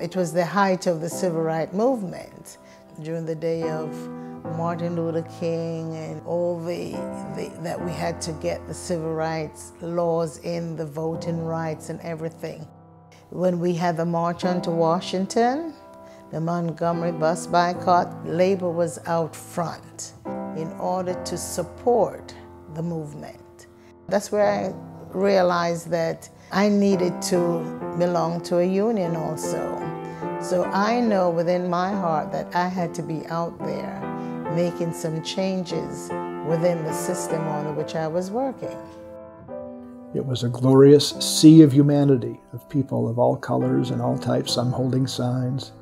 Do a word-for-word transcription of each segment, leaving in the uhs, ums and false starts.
It was the height of the civil rights movement during the day of Martin Luther King and all the, the, that we had to get the civil rights laws in, the voting rights and everything. When we had the March On Washington, the Montgomery bus boycott, labor was out front in order to support the movement. That's where I realized that I needed to belong to a union also. So I know within my heart that I had to be out there making some changes within the system on which I was working. It was a glorious sea of humanity, of people of all colors and all types, some holding signs.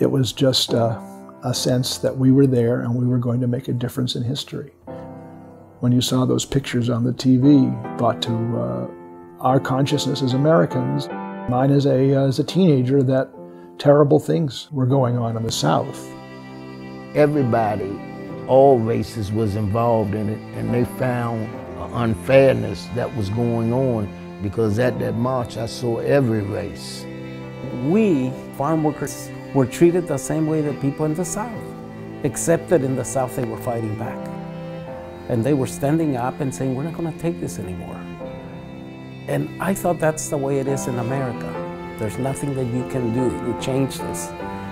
It was just a, a sense that we were there and we were going to make a difference in history. When you saw those pictures on the T V brought to uh, our consciousness as Americans, mine as a, as a teenager, that terrible things were going on in the South. Everybody, all races, was involved in it, and they found an unfairness that was going on, because at that march I saw every race. We, farm workers, were treated the same way that people in the South, except that in the South they were fighting back. And they were standing up and saying, we're not going to take this anymore. And I thought that's the way it is in America. There's nothing that you can do to change this.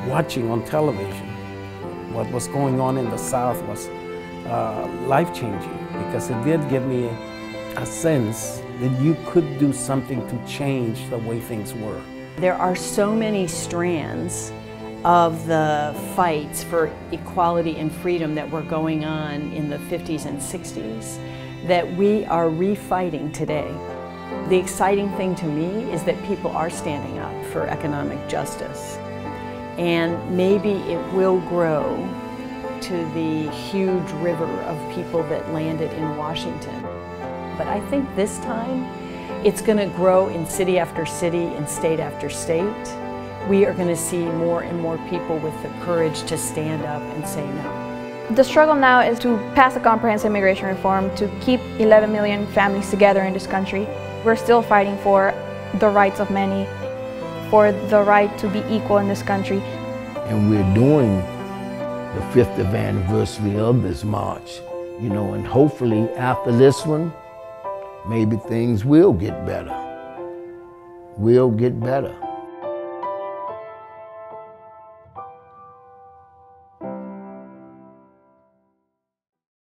Watching on television what was going on in the South was uh, life-changing, because it did give me a sense that you could do something to change the way things were. There are so many strands of the fights for equality and freedom that were going on in the fifties and sixties that we are refighting today. The exciting thing to me is that people are standing up for economic justice. And maybe it will grow to the huge river of people that landed in Washington. But I think this time, it's going to grow in city after city and state after state. We are going to see more and more people with the courage to stand up and say no. The struggle now is to pass a comprehensive immigration reform to keep eleven million families together in this country. We're still fighting for the rights of many, for the right to be equal in this country. And we're doing the fiftieth anniversary of this march, you know, and hopefully after this one, maybe things will get better. We'll get better.